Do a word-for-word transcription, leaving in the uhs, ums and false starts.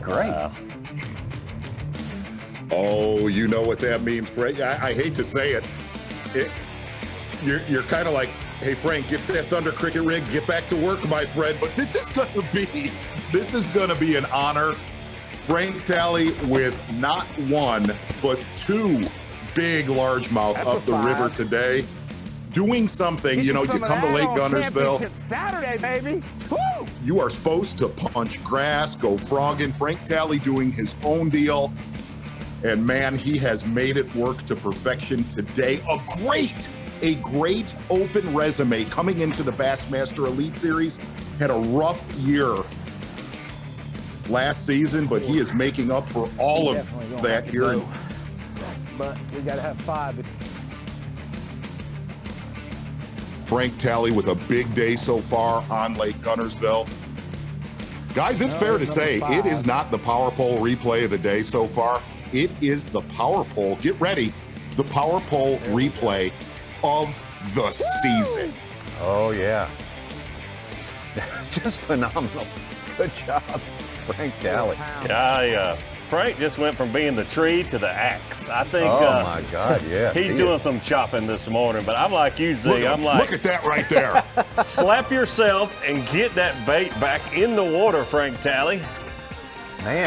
That's great. Uh, oh, you know what that means, Frank. I, I hate to say it. it you're you're kind of like, hey, Frank, get that Thunder Cricket rig, get back to work, my friend. But this is going to be, this is going to be an honor. Frank Talley with not one, but two big largemouth up the river today. Doing something, you know, you come to Lake Guntersville. Saturday, baby. Woo! You are supposed to punch grass, go frogging. Frank Talley doing his own deal. And man, he has made it work to perfection today. A great, a great open resume coming into the Bassmaster Elite Series. Had a rough year last season, but he is making up for all of that here. But we gotta have five. Frank Talley with a big day so far on Lake Guntersville. Guys, it's no, fair to say five. It is not the Power Pole replay of the day so far. It is the Power Pole. Get ready. The Power Pole replay of the Woo! Season. Oh, yeah. Just phenomenal. Good job, Frank Talley. Yeah, yeah. Frank just went from being the tree to the axe. I think. Oh uh, my God! Yeah, he's he doing is. some chopping this morning. But I'm like you, Z. Look, I'm like, look at that right there. Slap yourself and get that bait back in the water, Frank Talley. Man.